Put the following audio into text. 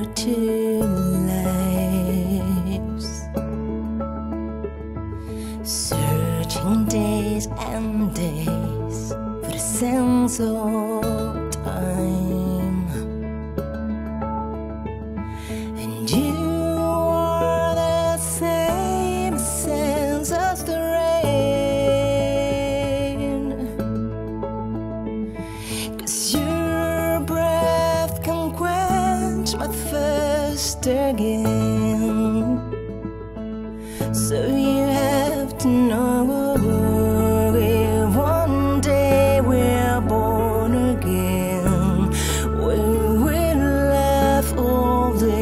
our two lives, searching days and days for a sense of time. And you are the same sense as the rain, 'cause your breath can quench my thirst again. So you have to know if one day we're born again, we will laugh all day.